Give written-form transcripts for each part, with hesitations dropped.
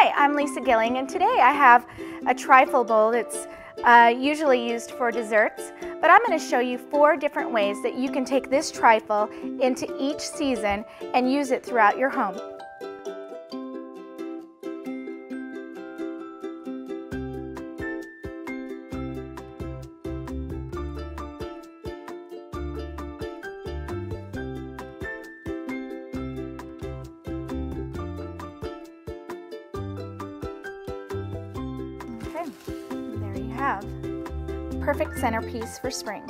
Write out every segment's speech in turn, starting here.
Hi, I'm Lisa Gylling, and today I have a trifle bowl that's usually used for desserts, but I'm going to show you 4 different ways that you can take this trifle into each season and use it throughout your home. There you have. Perfect centerpiece for spring.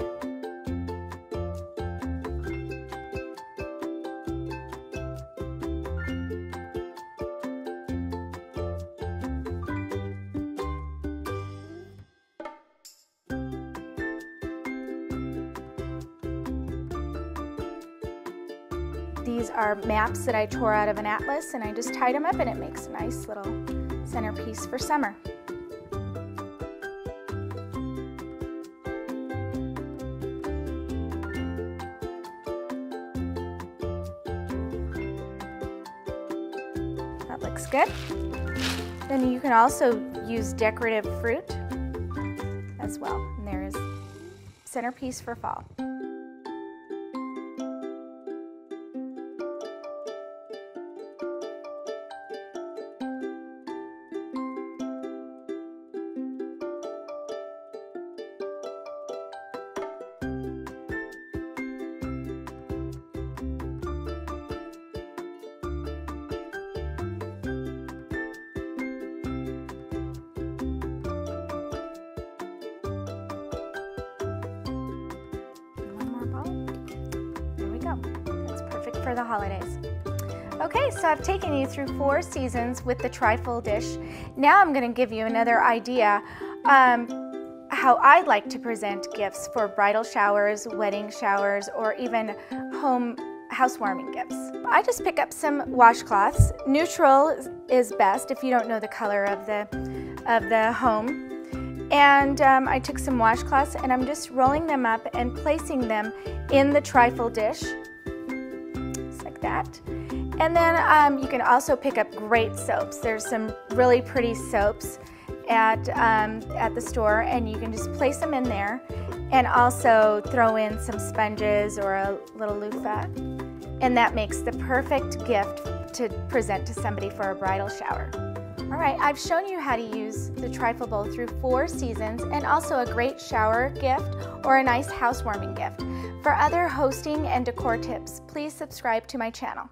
These are maps that I tore out of an atlas, and I just tied them up, and it makes a nice little centerpiece for summer. Looks good. Then you can also use decorative fruit as well. And there is centerpiece for fall. That's perfect for the holidays. Okay, so I've taken you through 4 seasons with the trifle dish. Now I'm going to give you another idea how I like to present gifts for bridal showers, wedding showers, or even home housewarming gifts. I just pick up some washcloths. Neutral is best if you don't know the color of the home. And I took some washcloths, and I'm just rolling them up and placing them in the trifle dish, just like that. And then you can also pick up great soaps. There's some really pretty soaps at the store, and you can just place them in there and also throw in some sponges or a little loofah. And that makes the perfect gift to present to somebody for a bridal shower. All right, I've shown you how to use the trifle bowl through 4 seasons, and also a great shower gift or a nice housewarming gift. For other hosting and decor tips, please subscribe to my channel.